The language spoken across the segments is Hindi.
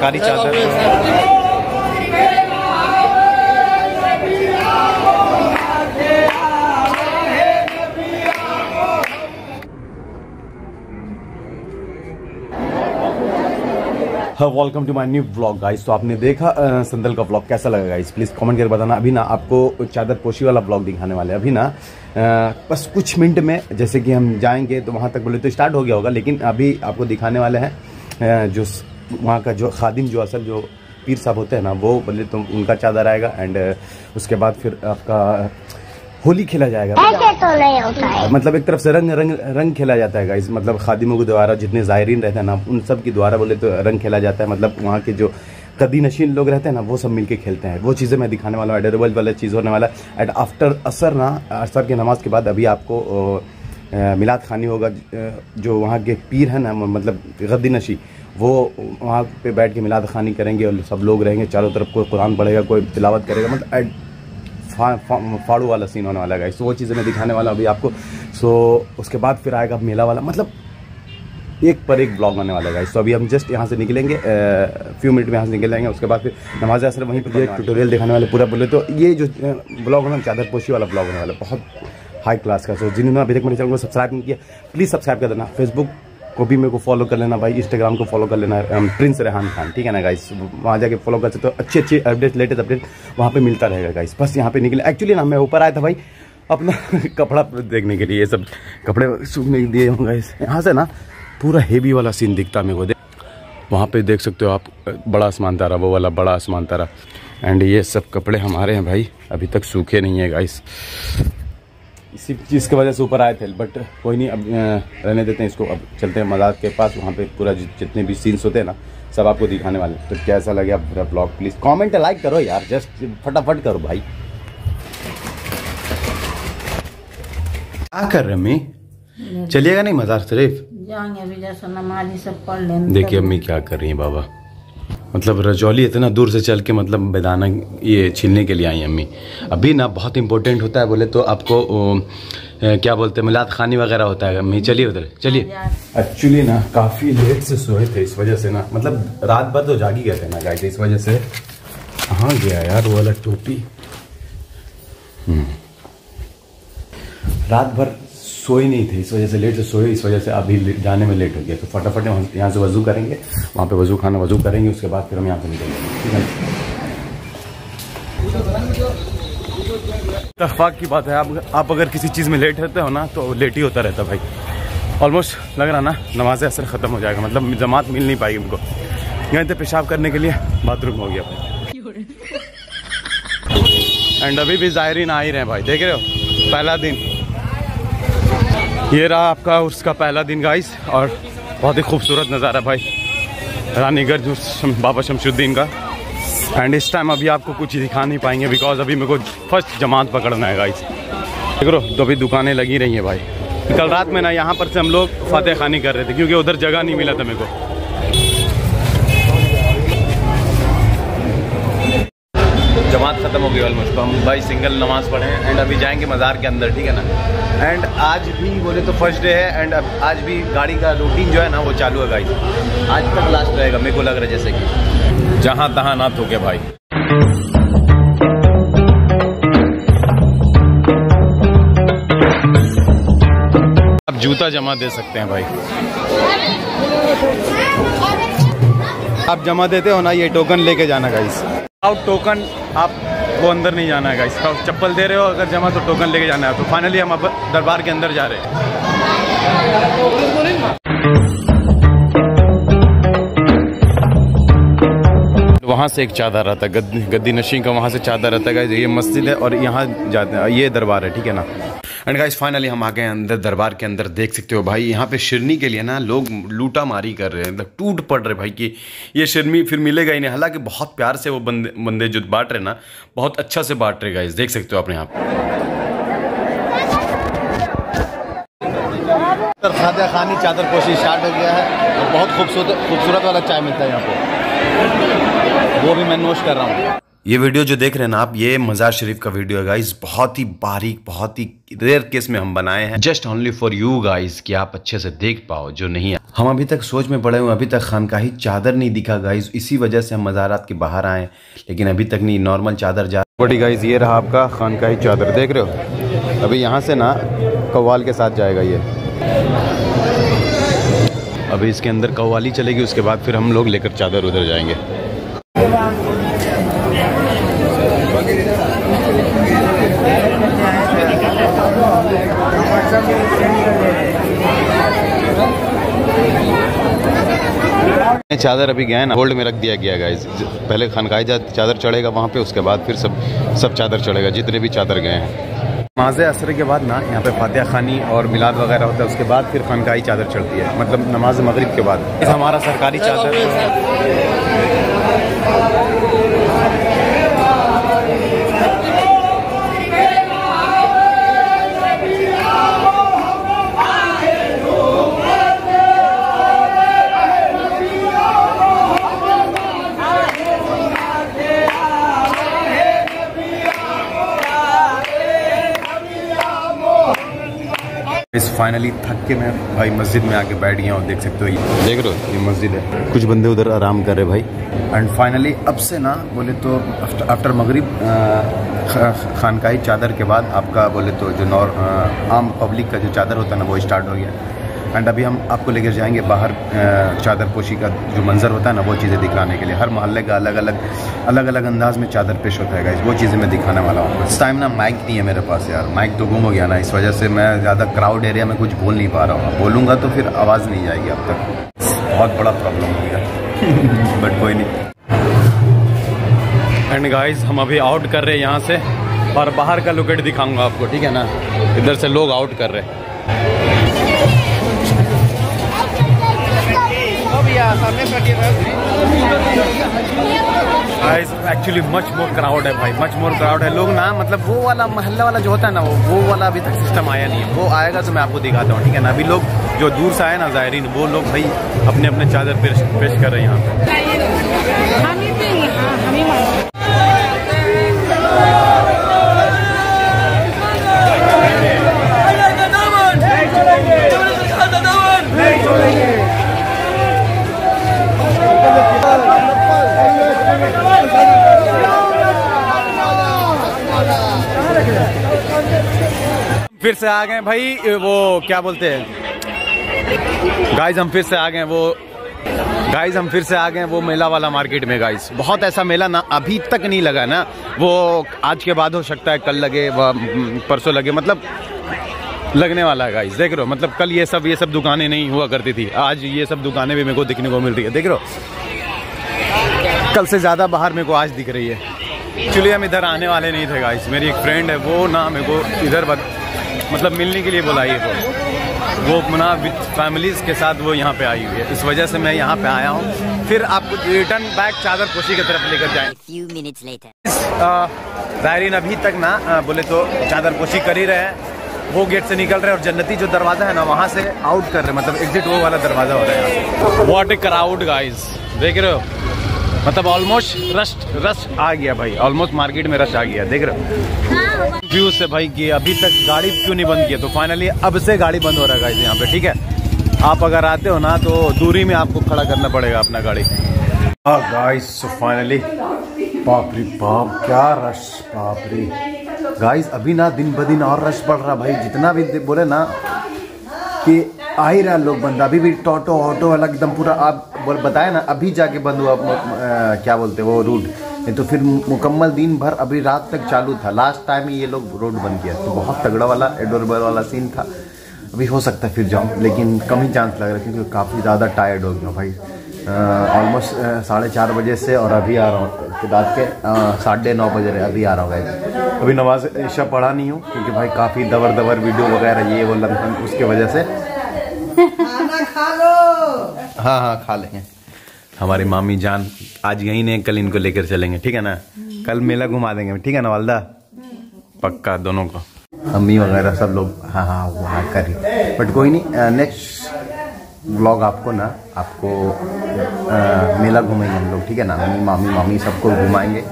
चिकनकारी चादर। Welcome to my new vlog guys. तो आपने देखा संदल का व्लॉग, कैसा लगा गाइस प्लीज़ कमेंट करके बताना। अभी ना आपको चादर पोशी वाला व्लॉग दिखाने वाले हैं। अभी ना बस कुछ मिनट में जैसे कि हम जाएंगे तो वहाँ तक बोले तो स्टार्ट हो गया होगा, लेकिन अभी आपको दिखाने वाले हैं जो वहाँ का जो खादिम जो असल जो पीर साहब होते हैं ना, वो बोले तो उनका चादर आएगा एंड उसके बाद फिर आपका होली खेला जाएगा। ऐसे तो नहीं होता है, मतलब एक तरफ से रंग रंग रंग खेला जाता है गाइस। मतलब खादिमों के द्वारा जितने जायरीन रहते हैं ना, उन सब के द्वारा बोले तो रंग खेला जाता है। मतलब वहाँ के जो कदीनशीन लोग रहते हैं ना, वो सब मिलके खेलते हैं। वो चीज़ें मैं दिखाने वाला हूँ, एडरेबल वाला चीज़ होने वाला है। एंड आफ्टर असर ना, असर की नमाज के बाद अभी आपको मिलाद खानी होगा। जो वहाँ के पीर हैं ना, मतलब गद्दीनशी, वो वहाँ पर बैठ के मिलाद खानी करेंगे और सब लोग रहेंगे चारों तरफ। कोई कुरान पढ़ेगा, कोई तिलावत करेगा, मतलब फाड़ू वाला सीन होने वाला गाइस। तो वो चीज़ें मैं दिखाने वाला अभी आपको। सो उसके बाद फिर आएगा मेला वाला, मतलब एक पर एक ब्लॉग होने वाला गाइस। तो अभी हम जस्ट यहाँ से निकलेंगे, फ्यू मिनट में यहाँ से निकल जाएंगे। उसके बाद फिर नमाज असर वहीं पर ट्यूटोरियल दिखाने वाले पूरा बोले तो। ये जो ब्लॉग होना चादर पोशी वाला ब्लॉग होने वाला, बहुत हाई क्लास का। सो जिन्होंने अभी तक मेरे चैनल को सब्सक्राइब नहीं किया, प्लीज़ सब्सक्राइब कर देना। फेसबुक को भी मेरे को फॉलो कर लेना भाई, इंस्टाग्राम को फॉलो कर लेना, प्रिंस रेहान खान, ठीक है ना गाइस। वहाँ जाके फॉलो कर सकते हो, तो अच्छी अच्छी अपडेट, लेटेस्ट अपडेट वहाँ पे मिलता रहेगा गाइस। बस यहाँ पे निकले, एक्चुअली ना मैं ऊपर आया था भाई अपना कपड़ा देखने के लिए, ये सब कपड़े सूखने दिए हूँ गाइस। यहाँ से ना पूरा हेवी वाला सीन दिखता मेरे को। वहाँ पर देख सकते हो आप, बड़ा आसमान तारा, वो वाला बड़ा आसमान तारा। एंड ये सब कपड़े हमारे हैं भाई, अभी तक सूखे नहीं है गाइस, इसी चीज़ की वजह से ऊपर आए थे। बट कोई नहीं, अब रहने देते हैं इसको। अब चलते हैं मदाद के पास, वहाँ पे पूरा जितने भी सीन्स होते हैं ना, सब आपको दिखाने वाले हैं। तो कैसा लगे आप पूरा ब्लॉग, प्लीज़ कमेंट लाइक करो यार, जस्ट फटाफट करो भाई। क्या कर रहे अम्मी, चलिएगा नहीं मज़ार शरीफ जाएंगे? देखिए अम्मी क्या कर रही है बाबा, मतलब रजौली इतना दूर से चल के मतलब बेदाना ये छीलने के लिए आई अम्मी। अभी ना बहुत इंपॉर्टेंट होता है बोले तो आपको क्या बोलते हैं, मिलाद खानी वगैरह होता है अम्मी। चलिए उधर चलिए। एक्चुअली ना काफ़ी लेट से सोए थे, इस वजह से ना मतलब रात भर तो जागी गए थे ना गाइस। इस वजह से कहाँ गया यार वो वाला टोपी, रात भर सोए नहीं थे, इस वजह से लेट से सोए, इस वजह से अभी जाने में लेट हो गया। तो फटाफट यहाँ से वजू करेंगे, वहाँ पे वजू खाना वजू करेंगे, उसके बाद फिर हम यहाँ से निकलेंगे। इत्तफाक की बात है, आप अगर किसी चीज़ में लेट रहते हो ना, तो लेट ही होता रहता भाई। ऑलमोस्ट लग रहा ना नमाज असर ख़त्म हो जाएगा, मतलब जमात मिल नहीं पाएगी उनको। गए थे पेशाब करने के लिए, बाथरूम हो गया भाई। एंड अभी भी ज़ायरीन आ ही रहे हैं भाई, देख रहे हो पहला दिन। ये रहा आपका उसका पहला दिन गाइस, और बहुत ही खूबसूरत नज़ारा भाई रानीगंज बाबा शमसुद्दीन का। एंड इस टाइम अभी आपको कुछ दिखा नहीं पाएंगे, बिकॉज अभी मेरे को फर्स्ट जमात पकड़ना है गाइस। देख रो तो अभी दुकानें लगी रही हैं भाई। कल रात में ना यहाँ पर से हम लोग फातह खानी कर रहे थे, क्योंकि उधर जगह नहीं मिला था मेरे को। जमात ख़त्म हो गई ऑलमोस्ट, तो हम भाई सिंगल नमाज़ पढ़े एंड अभी जाएँगे मज़ार के अंदर, ठीक है ना। एंड आज भी बोले तो फर्स्ट डे है, एंड आज भी गाड़ी का रूटीन जो है ना वो चालू है गाइस, आज तक लास्ट रहेगा मेरे को लग रहा है। जैसे कि जहाँ तहाँ ना थोके भाई। आप जूता जमा दे सकते हैं भाई, आप जमा देते हो ना, ये टोकन लेके जाना गाइस। आउट टोकन, आप वो अंदर नहीं जाना है गाइस। चप्पल दे रहे हो अगर जमा, तो टोकन लेके जाना है। तो फाइनली हम अब दरबार के अंदर जा रहे हैं। वहाँ से एक चादर आता है गद्दी नशीन का, वहाँ से चादर आता है गाइस। ये मस्जिद है और यहाँ जाते हैं, ये दरबार है, ठीक है ना। एंड गाइस फाइनली हम आ गए अंदर दरबार के अंदर। देख सकते हो भाई यहाँ पे शिरनी के लिए ना लोग लूटा मारी कर रहे हैं, मतलब टूट पड़ रहे भाई कि ये शिरनी फिर मिलेगा ही नहीं। हालांकि बहुत प्यार से वो बंदे जो बांट रहे ना, बहुत अच्छा से बांट रहे गाइस। देख सकते हो आपने यहाँ पर फातह खानी चादर पोशी स्टार्ट हो गया है। और बहुत खूबसूरत खूबसूरत वाला चाय मिलता है यहाँ पर, वो भी मैं नोश कर रहा हूँ। ये वीडियो जो देख रहे हैं ना आप, ये मज़ार शरीफ का वीडियो है गाइस। बहुत ही बारीक, बहुत ही रेयर केस में हम बनाए हैं, just only for you guys कि आप अच्छे से देख पाओ। जो नहीं, हम अभी तक सोच में पड़े हुए, अभी तक खानकाही चादर नहीं दिखा गाइस, इसी वजह से हम मज़ारात के बाहर आए, लेकिन अभी तक नहीं। नॉर्मल चादर जा बड़ी गाइस, ये रहा आपका खानकाही चादर, देख रहे हो। अभी यहाँ से ना कव्वाल के साथ जाएगा ये, अभी इसके अंदर कव्वाली चलेगी, उसके बाद फिर हम लोग लेकर चादर उधर जाएंगे। चादर अभी गया है ना, होल्ड में रख दिया गया गाइस। पहले खानकाही चादर चढ़ेगा वहाँ पे, उसके बाद फिर सब चादर चढ़ेगा, जितने भी चादर गए हैं। नमाज असर के बाद ना यहाँ पे फातिहा खानी और मिलाद वगैरह होता है, उसके बाद फिर खानकाही चादर चढ़ती है, मतलब नमाज मगरिब के बाद। हमारा सरकारी चादर इस फाइनली थक के मैं भाई मस्जिद में आके बैठ गया हूँ, देख सकते हो ये, देख रहे हो ये मस्जिद है। कुछ बंदे उधर आराम कर रहे भाई। एंड फाइनली अब से ना बोले तो आफ्टर मगरिब खानकाही चादर के बाद आपका बोले तो जो आम पब्लिक का जो चादर होता है ना, वो स्टार्ट हो गया। एंड अभी हम आपको लेकर जाएंगे बाहर, चादर पोशी का जो मंज़र होता है ना, वो चीज़ें दिखाने के लिए। हर मोहल्ले का अलग अलग अंदाज में चादर पेश होता है गाइस, वो चीज़ें मैं दिखाने वाला हूँ। इस टाइम ना माइक नहीं है मेरे पास यार, माइक तो गुम हो गया ना, इस वजह से मैं ज़्यादा क्राउड एरिया में कुछ बोल नहीं पा रहा हूँ। बोलूँगा तो फिर आवाज़ नहीं जाएगी, अब तक बहुत बड़ा प्रॉब्लम हो गया बट कोई नहीं। एंड गाइज हम अभी आउट कर रहे हैं यहाँ से, और बाहर का लोकेट दिखाऊँगा आपको, ठीक है ना। इधर से लोग आउट कर रहे हैं guys, actually much more crowd है भाई, मच मोर क्राउड है। लोग ना मतलब वो वाला महल्ला वाला जो होता है ना, वो वाला अभी तक सिस्टम आया नहीं है, वो आएगा तो मैं आपको दिखाता हूँ, ठीक है ना। अभी लोग जो दूर से आए ना ज़ायरीन, वो लोग भाई अपने अपने चादर पेश कर रहे हैं यहाँ पे। फिर से आ गए भाई, वो क्या बोलते हैं गाइज, हम फिर से आ गए वो मेला वाला मार्केट में गाइज। बहुत ऐसा मेला ना अभी तक नहीं लगा ना, वो आज के बाद हो सकता है, कल लगे, परसों लगे, मतलब लगने वाला है गाइज, देख रहे हो। मतलब कल ये सब दुकानें नहीं हुआ करती थी, आज ये सब दुकानें भी मेरे को दिखने को मिल रही है, देख रहे हो। कल से ज़्यादा बाहर मेरे को आज दिख रही है। एक्चुअली हम इधर आने वाले नहीं थे गाइस, मेरी एक फ्रेंड है, वो ना मेरे को इधर मतलब मिलने के लिए बुलाई है, वो ना विथ फैमिलीज़ के साथ वो यहाँ पे आई हुई है, इस वजह से मैं यहाँ पे आया हूँ। फिर आपको रिटर्न बैक चादर पोशी की तरफ लेकर जाएंगे। ज़ायरीन अभी तक ना बोले तो चादर पोशी कर ही रहे हैं, वो गेट से निकल रहे हैं और जन्नती जो दरवाज़ा है ना, वहाँ से आउट कर रहे हैं, मतलब एग्जिट वो वाला दरवाज़ा हो रहा है। व्हाट ए क्राउड गाइज, देख रहे हो, मतलब ऑलमोस्ट रश आ गया भाई, ऑलमोस्ट मार्केट में रश आ गया, देख रहे हो। कंफ्यूज है भाई कि अभी तक गाड़ी क्यों नहीं बंद किया, तो फाइनली अब से गाड़ी बंद हो रहा है गाइस यहाँ पे, ठीक है। आप अगर आते हो ना तो दूरी में आपको खड़ा करना पड़ेगा अपना गाड़ी। गाइस फाइनली, बाप रे बाप क्या रश, बाप रे गाइस, अभी ना दिन ब दिन और रश बढ़ रहा भाई। जितना भी बोले ना कि आ ही रहा लोग बंद, अभी भी टोटो ऑटो अलग एकदम पूरा, आप बताया ना अभी जाके बंद हुआ क्या बोलते वो रूट, नहीं तो फिर मुकम्मल दिन भर अभी रात तक चालू था। लास्ट टाइम ये लोग रोड बंद किया, तो बहुत तगड़ा वाला एडोरेबल वाला सीन था। अभी हो सकता है फिर जाऊँ, लेकिन कम ही चांस लग रहा है, क्योंकि काफ़ी ज़्यादा टायर्ड हो गया भाई। ऑलमोस्ट 4:30 बजे से, और अभी आ रहा हूँ रात के 9:30 बजे अभी आ रहा हूँ भाई। अभी नमाज इशा पढ़ा नहीं हूँ, क्योंकि भाई काफ़ी दबर वीडियो वगैरह ये वो लंघन, उसके वजह से खा लो। हाँ खा लेंगे, हमारी मामी जान आज यहीं नहीं, कल इनको लेकर चलेंगे, ठीक है ना। कल मेला घुमा देंगे, ठीक है ना वालदा, पक्का दोनों को, अम्मी वगैरह सब लोग। हाँ वहाँ करी, बट कोई नहीं, नेक्स्ट व्लॉग आपको ना मेला घुमाएंगे हम लोग, ठीक है ना। मामी सबको घुमाएंगे,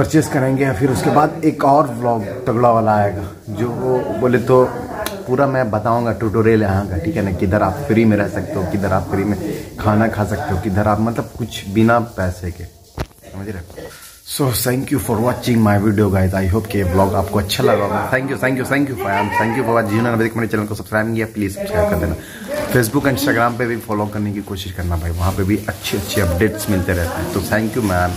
परचेस करेंगे या फिर उसके बाद एक और व्लॉग तगड़ा वाला आएगा, जो वो बोले तो पूरा मैं बताऊंगा ट्यूटोरियल यहाँ का, ठीक है ना, किधर आप फ्री में रह सकते हो, किधर आप फ्री में खाना खा सकते हो, किधर आप मतलब कुछ बिना पैसे के, समझ रहे। So thank you for watching my video guys, I hope कि ये व्लॉग आपको अच्छा लगा होगा। Thank you thank you thank you fam, thank you for watching. जिन्होंने अभी तक मेरे चैनल को सब्सक्राइब किया प्लीज़ सब्सक्राइब कर देना। फेसबुक इंस्टाग्राम पे भी फॉलो करने की कोशिश करना भाई, वहाँ पे भी अच्छे अच्छे अपडेट्स मिलते रहते हैं। तो थैंक यू मैम।